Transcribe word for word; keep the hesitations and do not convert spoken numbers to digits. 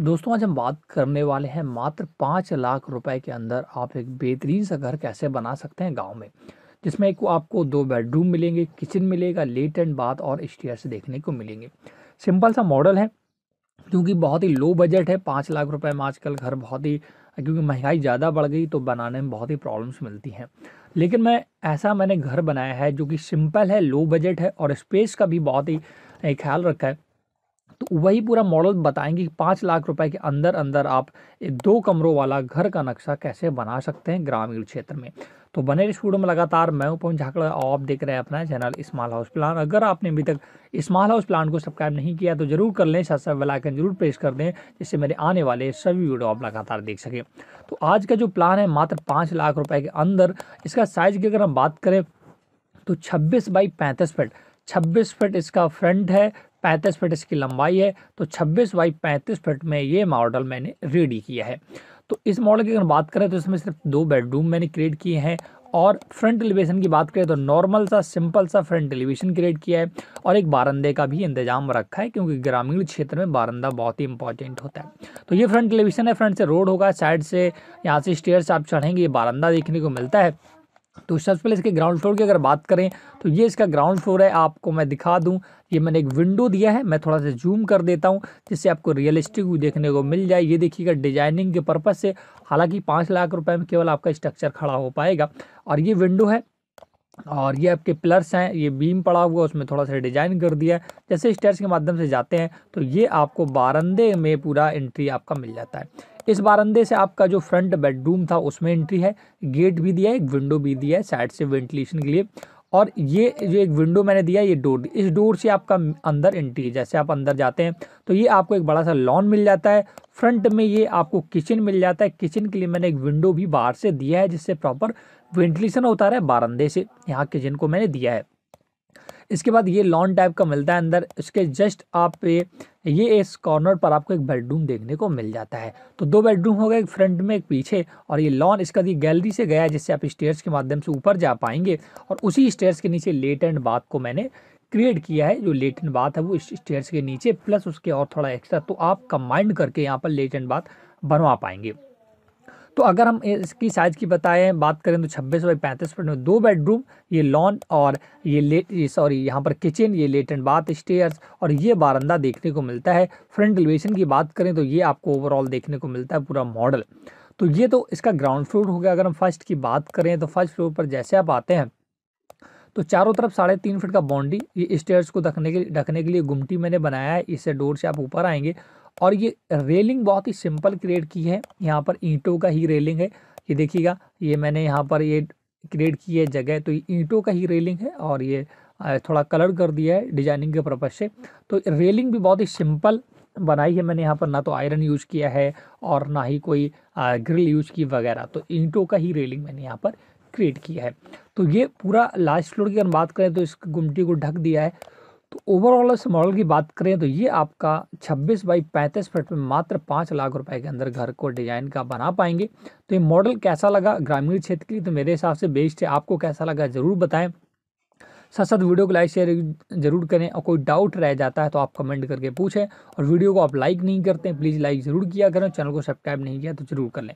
दोस्तों आज हम बात करने वाले हैं मात्र पाँच लाख रुपए के अंदर आप एक बेहतरीन सा घर कैसे बना सकते हैं गांव में, जिसमें एक आपको दो बेडरूम मिलेंगे, किचन मिलेगा, लेट एंड बाथ और स्टेयर्स देखने को मिलेंगे। सिंपल सा मॉडल है क्योंकि बहुत ही लो बजट है। पाँच लाख रुपए में आजकल घर बहुत ही, क्योंकि महंगाई ज़्यादा बढ़ गई तो बनाने में बहुत ही प्रॉब्लम्स मिलती हैं, लेकिन मैं ऐसा मैंने घर बनाया है जो कि सिंपल है, लो बजट है और स्पेस का भी बहुत ही ख्याल रखा है। तो वही पूरा मॉडल बताएंगे कि पाँच लाख रुपए के अंदर अंदर आप दो कमरों वाला घर का नक्शा कैसे बना सकते हैं ग्रामीण क्षेत्र में। तो बने रहिए वीडियो में लगातार। मैं हूं पंकज झाकड़ा और आप देख रहे हैं अपना चैनल स्मॉल हाउस प्लान। अगर आपने अभी तक स्मॉल हाउस प्लान को सब्सक्राइब नहीं किया तो जरूर कर लें, साथ साथ बेल आइकन जरूर प्रेस कर दें जिससे मेरे आने वाले सभी वीडियो आप लगातार देख सकें। तो आज का जो प्लान है मात्र पाँच लाख रुपये के अंदर, इसका साइज़ की अगर हम बात करें तो छब्बीस बाई पैंतीस फिट छब्बीस फिट इसका फ्रंट है, पैंतीस फिट इसकी लंबाई है। तो छब्बीस बाई पैंतीस फिट में ये मॉडल मैंने रेडी किया है। तो इस मॉडल की अगर बात करें तो इसमें सिर्फ दो बेडरूम मैंने क्रिएट किए हैं और फ्रंट एलिवेशन की बात करें तो नॉर्मल सा सिंपल सा फ्रंट एलिवेशन क्रिएट किया है और एक बारंदे का भी इंतजाम रखा है क्योंकि ग्रामीण क्षेत्र में बारंदा बहुत ही इंपॉर्टेंट होता है। तो ये फ्रंट एलिवेशन है, फ्रंट से रोड होगा, साइड से यहाँ से स्टेयर्स आप चढ़ेंगे, ये बारंदा देखने को मिलता है। तो सबसे पहले इसके ग्राउंड फ्लोर की अगर बात करें तो ये इसका ग्राउंड फ्लोर है। आपको मैं दिखा दूं, ये मैंने एक विंडो दिया है, मैं थोड़ा सा जूम कर देता हूं जिससे आपको रियलिस्टिक व्यू देखने को मिल जाए। ये देखिएगा डिजाइनिंग के पर्पज़ से, हालांकि पाँच लाख रुपए में केवल आपका स्ट्रक्चर खड़ा हो पाएगा। और ये विंडो है और ये आपके पिलर्स हैं, ये बीम पड़ा हुआ उसमें थोड़ा सा डिजाइन कर दिया है। जैसे स्टेयर्स के माध्यम से जाते हैं तो ये आपको बारंदे में पूरा एंट्री आपका मिल जाता है। इस बारंदे से आपका जो फ्रंट बेडरूम था उसमें एंट्री है, गेट भी दिया है, एक विंडो भी दिया है साइड से वेंटिलेशन के लिए। और ये जो एक विंडो मैंने दिया है, ये डोर, इस डोर से आपका अंदर एंट्री है। जैसे आप अंदर जाते हैं तो ये आपको एक बड़ा सा लॉन मिल जाता है, फ्रंट में ये आपको किचन मिल जाता है। किचन के लिए मैंने एक विंडो भी बाहर से दिया है जिससे प्रॉपर वेंटिलेशन होता रहा है बारंदे से, यहाँ किचन को मैंने दिया है। इसके बाद ये लॉन टाइप का मिलता है अंदर, इसके जस्ट आप ये इस कॉर्नर पर आपको एक बेडरूम देखने को मिल जाता है। तो दो बेडरूम हो गए, एक फ्रंट में एक पीछे। और ये लॉन इसका ये गैलरी से गया है जिससे आप स्टेयर्स के माध्यम से ऊपर जा पाएंगे और उसी स्टेयर्स के नीचे लेट एंड बाथ को मैंने क्रिएट किया है। जो लेट एंड बाथ है वो इस स्टेयर्स के नीचे प्लस उसके और थोड़ा एक्स्ट्रा, तो आप कंबाइंड करके यहाँ पर लेट एंड बाथ बनवा पाएंगे। तो अगर हम इसकी साइज़ की बताएं बात करें तो छब्बीस बाई पैंतीस फिट में दो बेडरूम, ये लॉन और ये लेट सॉरी यहाँ पर किचन, ये लेट एंड बाथ, स्टेयर्स और ये बारंदा देखने को मिलता है। फ्रंट एलिवेशन की बात करें तो ये आपको ओवरऑल देखने को मिलता है पूरा मॉडल। तो ये तो इसका ग्राउंड फ्लोर हो गया। अगर हम फर्स्ट की बात करें तो फर्स्ट फ्लोर पर जैसे आप आते हैं तो चारों तरफ साढ़े तीन फिट का बाउंड्री, ये स्टेयर्स को ढकने के ढकने के लिए गुमटी मैंने बनाया है, इससे डोर से आप ऊपर आएंगे। और ये रेलिंग बहुत ही सिंपल क्रिएट की है, यहाँ पर ईंटों का ही रेलिंग है। ये देखिएगा ये मैंने यहाँ पर ये क्रिएट की है जगह, तो ये ईंटों का ही रेलिंग है और ये थोड़ा कलर कर दिया है डिजाइनिंग के पर्पज़ से। तो रेलिंग भी बहुत ही सिंपल बनाई है मैंने, यहाँ पर ना तो आयरन यूज़ किया है और ना ही कोई ग्रिल यूज की वगैरह, तो ईंटों का ही रेलिंग मैंने यहाँ पर क्रिएट किया है। तो ये पूरा लास्ट फ्लोर की अगर बात करें तो इस गुमटी को ढक दिया है। तो ओवरऑल इस मॉडल की बात करें तो ये आपका छब्बीस बाई पैंतीस फिट में मात्र पाँच लाख रुपए के अंदर घर को डिजाइन का बना पाएंगे। तो ये मॉडल कैसा लगा ग्रामीण क्षेत्र के लिए, तो मेरे हिसाब से बेस्ट है। आपको कैसा लगा ज़रूर बताएं, साथ साथ वीडियो को लाइक शेयर जरूर करें और कोई डाउट रह जाता है तो आप कमेंट करके पूछें। और वीडियो को आप लाइक नहीं करते, प्लीज़ लाइक ज़रूर किया करें, चैनल को सब्सक्राइब नहीं किया तो जरूर कर लें।